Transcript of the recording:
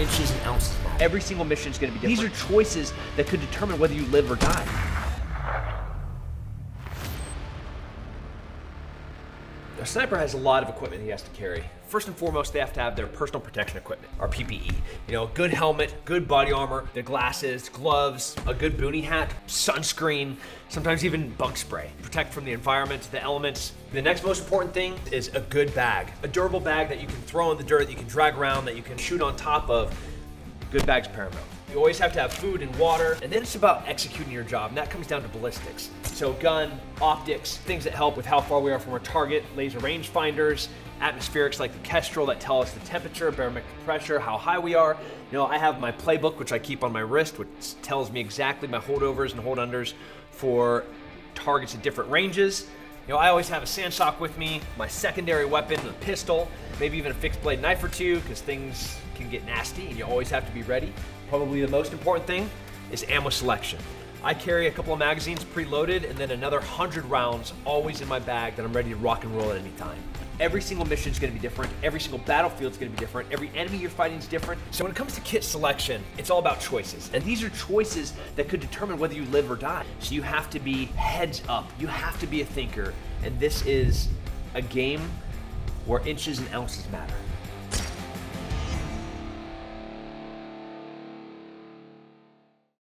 inches and ounces long. Every single mission is going to be different. These are choices that could determine whether you live or die. A sniper has a lot of equipment he has to carry. First and foremost, they have to have their personal protection equipment, our PPE. You know, a good helmet, good body armor, their glasses, gloves, a good boonie hat, sunscreen, sometimes even bug spray. Protect from the environment, the elements. The next most important thing is a good bag. A durable bag that you can throw in the dirt, that you can drag around, that you can shoot on top of. Good bag's paramount. You always have to have food and water, and then it's about executing your job, and that comes down to ballistics. So gun, optics, things that help with how far we are from our target, laser range finders, atmospherics like the Kestrel that tell us the temperature, barometric pressure, how high we are. You know, I have my playbook, which I keep on my wrist, which tells me exactly my holdovers and holdunders for targets at different ranges. You know, I always have a sandsock with me, my secondary weapon, a pistol, maybe even a fixed blade knife or two, because things can get nasty, and you always have to be ready. Probably the most important thing is ammo selection. I carry a couple of magazines preloaded and then another 100 rounds always in my bag that I'm ready to rock and roll at any time. Every single mission is gonna be different. Every single battlefield is gonna be different. Every enemy you're fighting is different. So when it comes to kit selection, it's all about choices. And these are choices that could determine whether you live or die. So you have to be heads up. You have to be a thinker. And this is a game where inches and ounces matter.